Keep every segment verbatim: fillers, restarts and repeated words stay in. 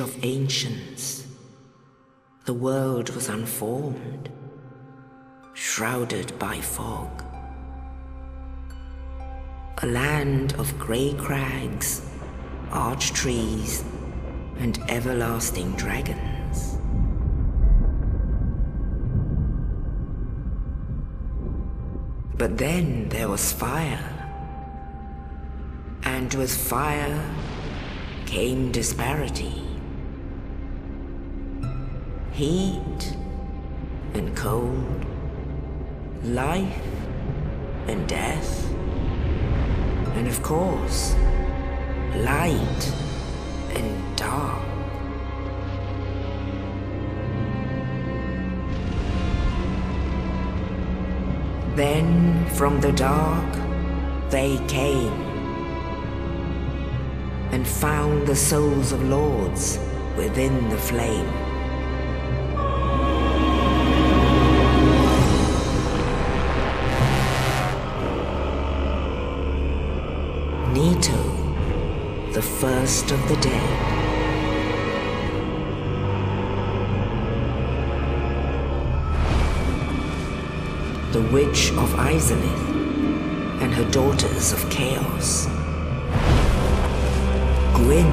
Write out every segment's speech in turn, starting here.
Of ancients, the world was unformed, shrouded by fog. A land of grey crags, arch trees, and everlasting dragons. But then there was fire, and with fire came disparity. Heat and cold, life and death, and of course, light and dark. Then from the dark they came and found the souls of lords within the flame. The first of the dead, the witch of Izalith and her daughters of chaos, Gwyn,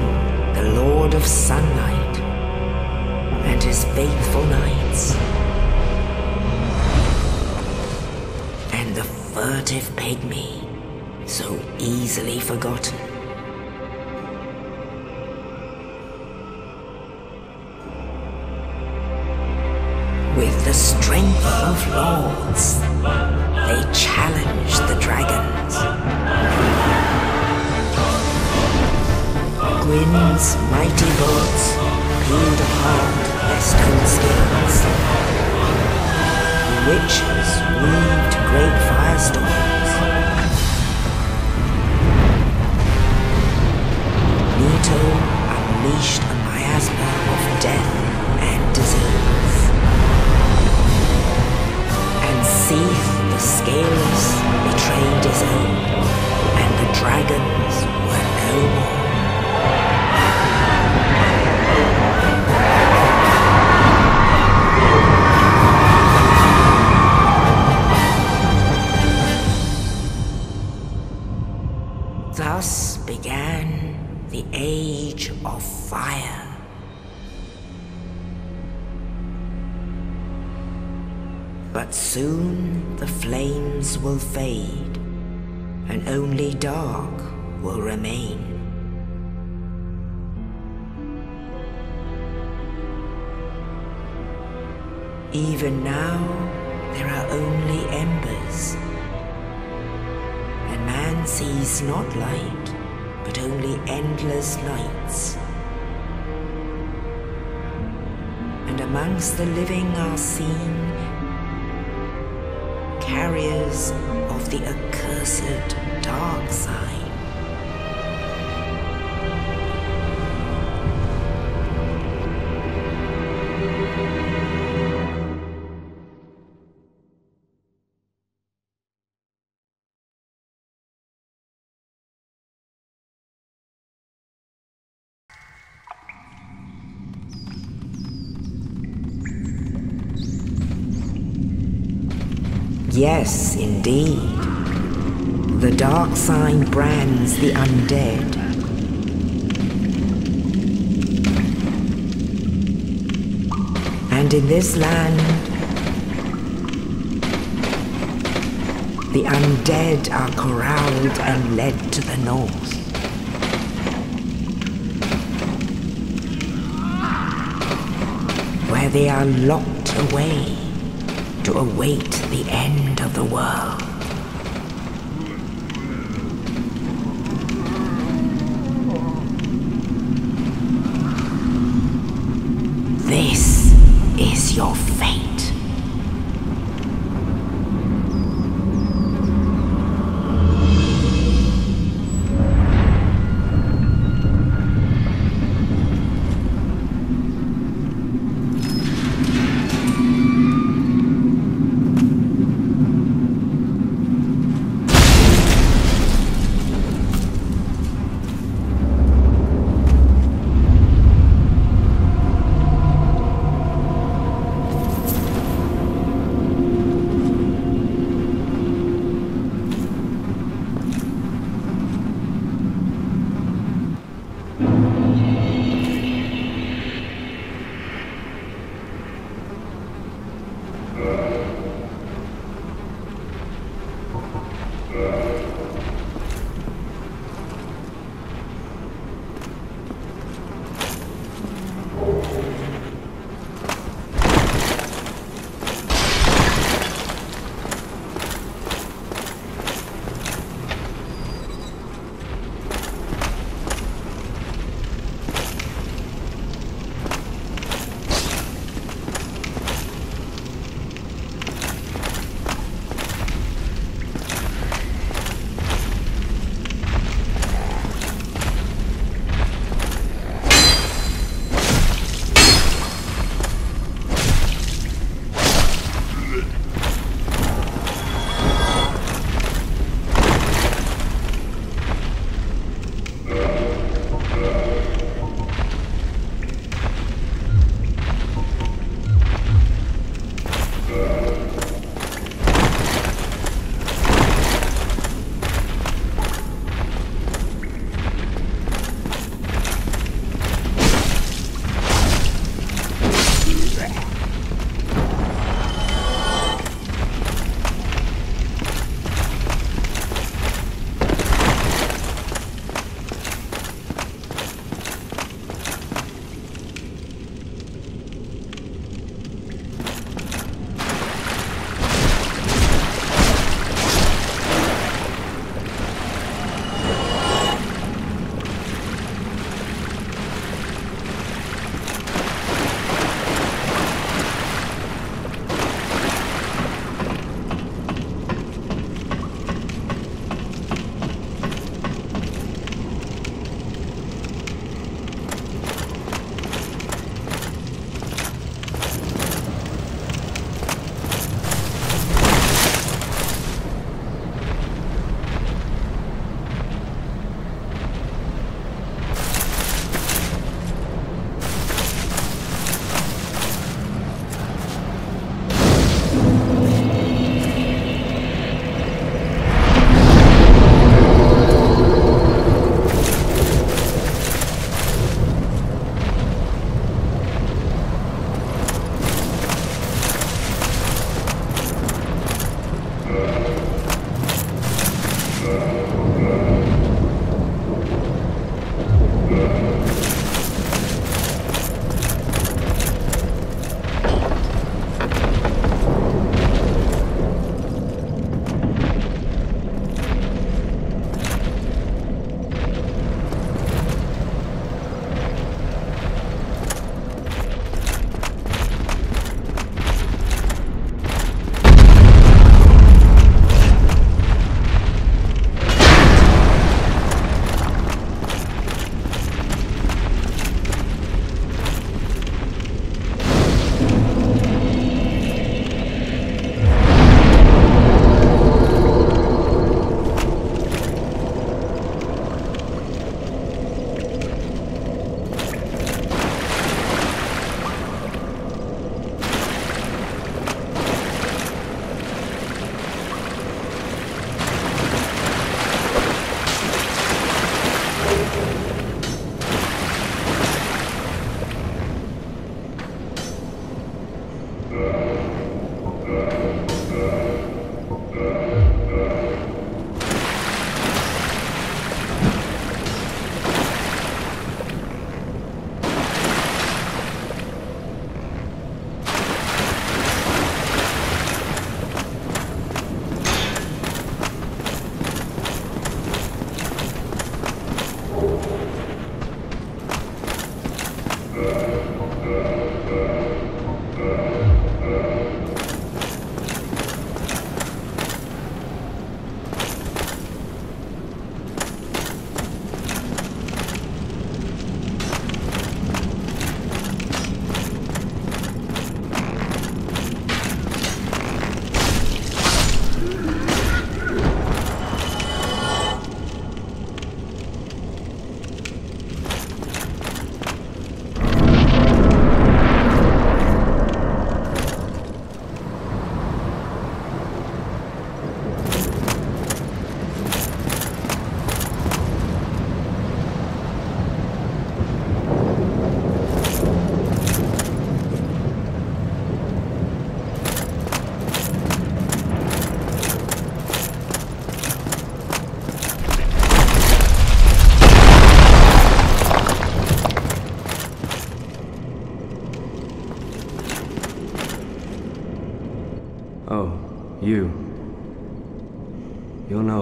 the lord of sunlight, and his faithful knights, and the furtive pygmy, so easily forgotten. With the strength of lords, they challenged the dragons. Gwyn's mighty bolts peeled apart their stone skins. The witches weaved great firestorms. Nito unleashed a miasma of death and disease. Seath the Scaleless betrayed his own, and the dragons were no more. Thus began the Age of Fire. But soon the flames will fade, and only dark will remain. Even now, there are only embers. And man sees not light, but only endless nights. And amongst the living are seen carriers of the accursed dark side. Yes, indeed. The dark sign brands the undead. And in this land, the undead are corralled and led to the north. Where they are locked away to await the end of the world. This is your fate.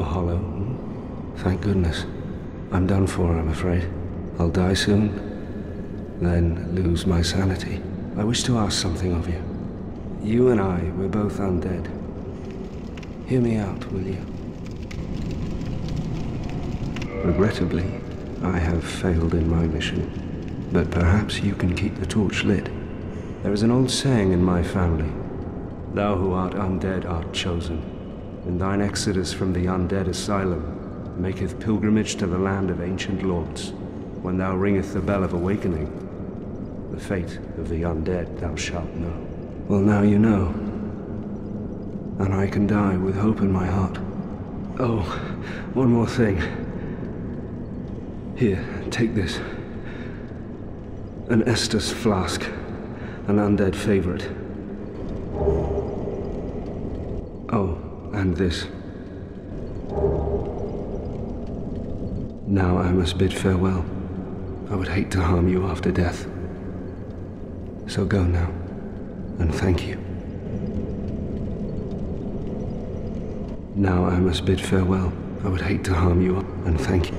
hollow. Thank goodness. I'm done for, I'm afraid. I'll die soon, then lose my sanity. I wish to ask something of you. You and I, we're both undead. Hear me out, will you? Regrettably, I have failed in my mission, but perhaps you can keep the torch lit. There is an old saying in my family, thou who art undead art chosen, and thine exodus from the undead asylum maketh pilgrimage to the land of ancient lords. When thou ringeth the bell of awakening, the fate of the undead thou shalt know. Well, now you know, and I can die with hope in my heart. Oh, one more thing. Here, take this. An Estus flask, an undead favorite. Oh, and this. Now I must bid farewell. I would hate to harm you after death. So go now, and thank you. Now I must bid farewell. I would hate to harm you, and thank you.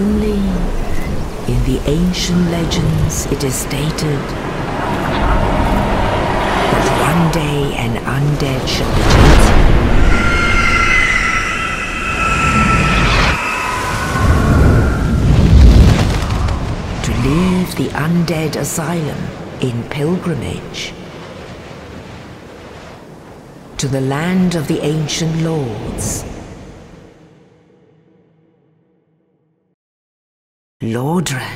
Only in the ancient legends it is stated that one day an undead shall be chosen. To leave the undead asylum in pilgrimage to the land of the ancient lords. Lordran.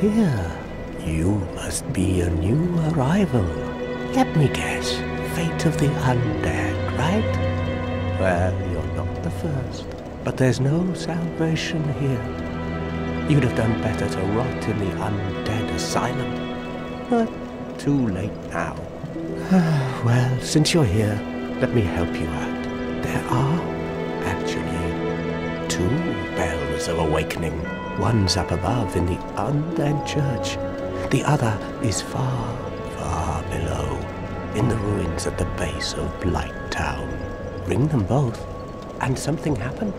Here, you must be a new arrival. Let me guess, fate of the undead, right? Well, you're not the first, but there's no salvation here. You'd have done better to rot in the undead asylum, but too late now. Well, since you're here, let me help you out. There are, actually, two bells of awakening. One's up above in the Undead Church. The other is far, far below, in the ruins at the base of Blighttown. Ring them both, and something happened.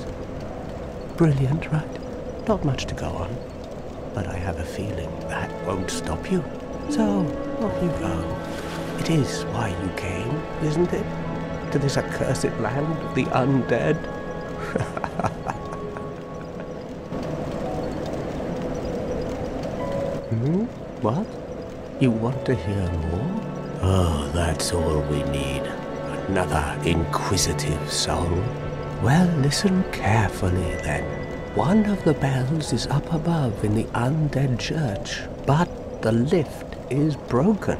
Brilliant, right? Not much to go on, but I have a feeling that won't stop you. So, off you go. It is why you came, isn't it? To this accursed land of the undead? What? You want to hear more? Oh, that's all we need. Another inquisitive soul. Well, listen carefully then. One of the bells is up above in the Undead Church, but the lift is broken.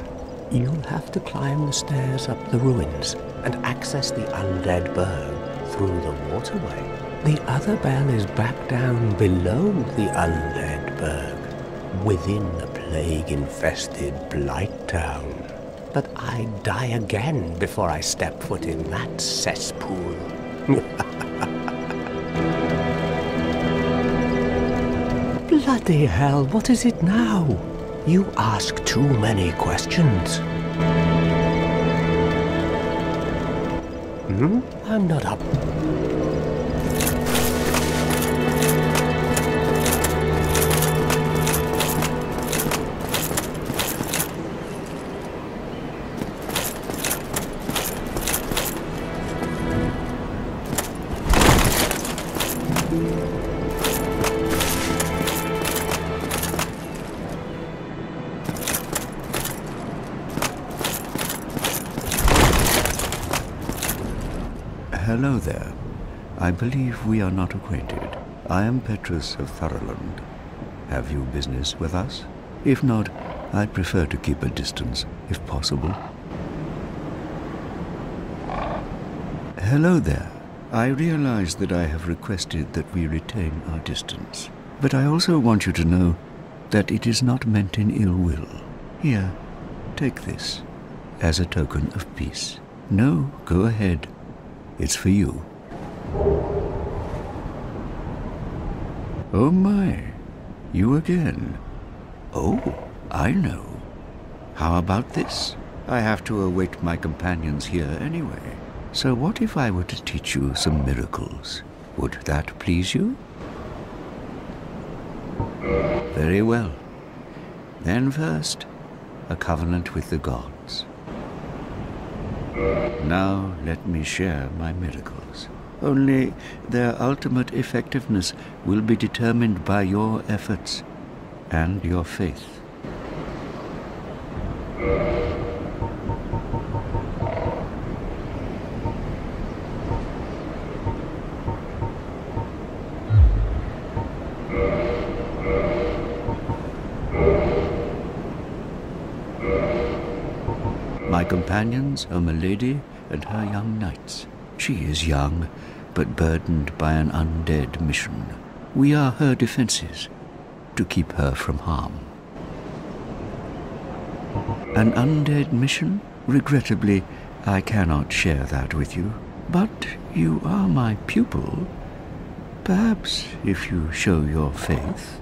You'll have to climb the stairs up the ruins and access the Undead Burg through the waterway. The other bell is back down below the Undead Burg, within the plague-infested Blighttown. But I'd die again before I step foot in that cesspool. Bloody hell, what is it now? You ask too many questions. Hmm? I'm not up. Hello there. I believe we are not acquainted. I am Petrus of Thurland. Have you business with us? If not, I'd prefer to keep a distance, if possible. Hello there. I realize that I have requested that we retain our distance, but I also want you to know that it is not meant in ill will. Here, take this as a token of peace. No, go ahead. It's for you. Oh my, you again. Oh, I know. How about this? I have to await my companions here anyway. So what if I were to teach you some miracles? Would that please you? Very well. Then first, a covenant with the gods. Now let me share my miracles. Only their ultimate effectiveness will be determined by your efforts and your faith. Companions are milady and her young knights. She is young, but burdened by an undead mission. We are her defenses, to keep her from harm. An undead mission? Regrettably, I cannot share that with you. But you are my pupil. Perhaps if you show your faith.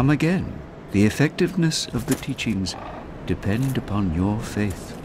Come again. The effectiveness of the teachings depend upon your faith.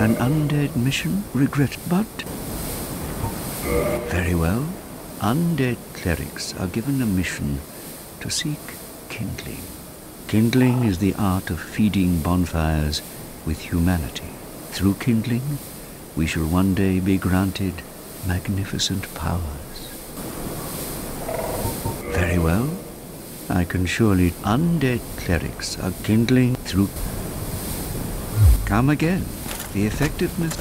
An undead mission? Regret, but... Very well. Undead clerics are given a mission to seek kindling. Kindling is the art of feeding bonfires with humanity. Through kindling, we shall one day be granted magnificent powers. Very well. I can surely... Undead clerics are kindling through... Come again. The effectiveness...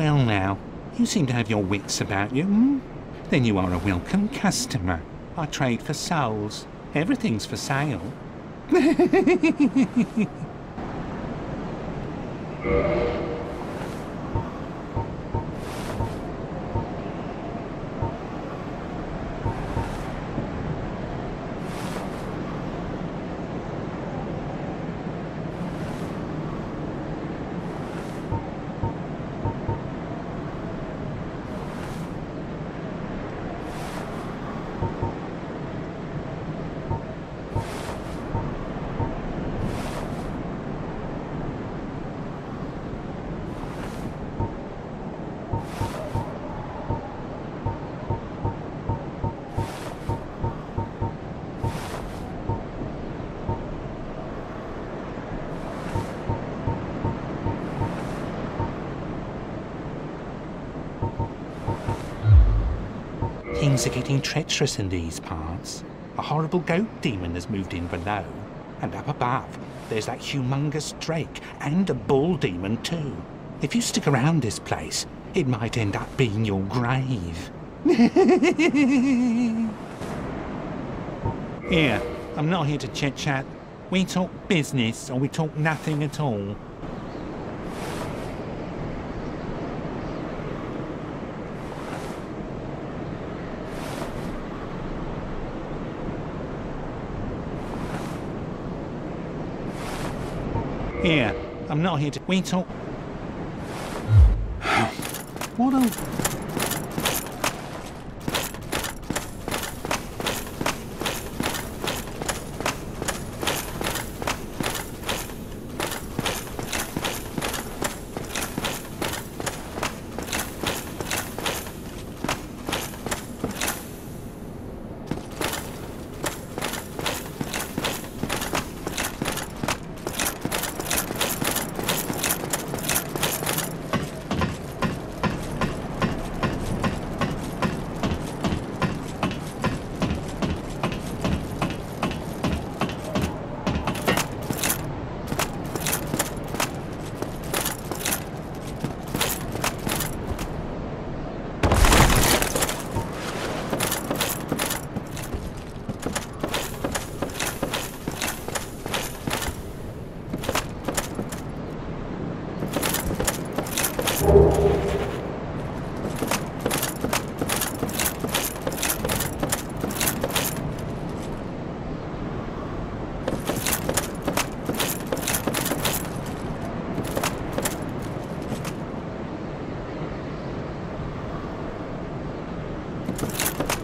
Well now, you seem to have your wits about you, hmm? Then you are a welcome customer. I trade for souls. Everything's for sale. Things are getting treacherous in these parts. A horrible goat demon has moved in below, and up above there's that humongous drake and a bull demon too. If you stick around this place, it might end up being your grave. Here, I'm not here to chit-chat. We talk business or we talk nothing at all. Here, I'm not here to. We talk. What a.